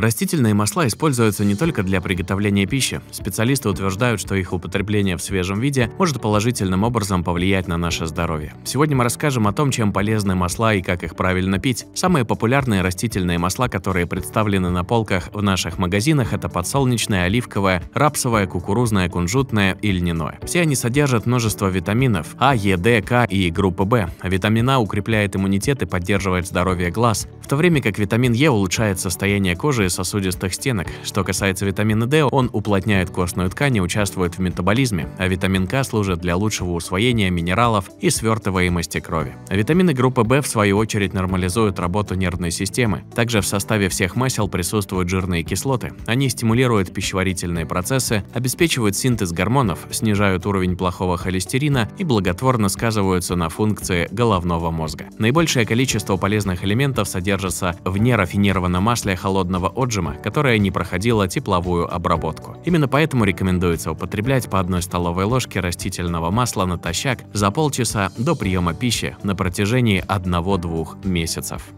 Растительные масла используются не только для приготовления пищи. Специалисты утверждают, что их употребление в свежем виде может положительным образом повлиять на наше здоровье. Сегодня мы расскажем о том, чем полезны масла и как их правильно пить. Самые популярные растительные масла, которые представлены на полках в наших магазинах, это подсолнечное, оливковое, рапсовое, кукурузное, кунжутное и льняное. Все они содержат множество витаминов А, Е, Д, К и группы В. Витамин А укрепляет иммунитет и поддерживает здоровье глаз, в то время как витамин Е улучшает состояние кожи и сосудистых стенок. Что касается витамина D, он уплотняет костную ткань и участвует в метаболизме, а витамин К служит для лучшего усвоения минералов и свертываемости крови. Витамины группы В, в свою очередь, нормализуют работу нервной системы. Также в составе всех масел присутствуют жирные кислоты. Они стимулируют пищеварительные процессы, обеспечивают синтез гормонов, снижают уровень плохого холестерина и благотворно сказываются на функции головного мозга. Наибольшее количество полезных элементов содержится в нерафинированном масле холодного отжима, которая не проходила тепловую обработку. Именно поэтому рекомендуется употреблять по 1 столовой ложке растительного масла натощак за полчаса до приема пищи на протяжении 1–2 месяцев.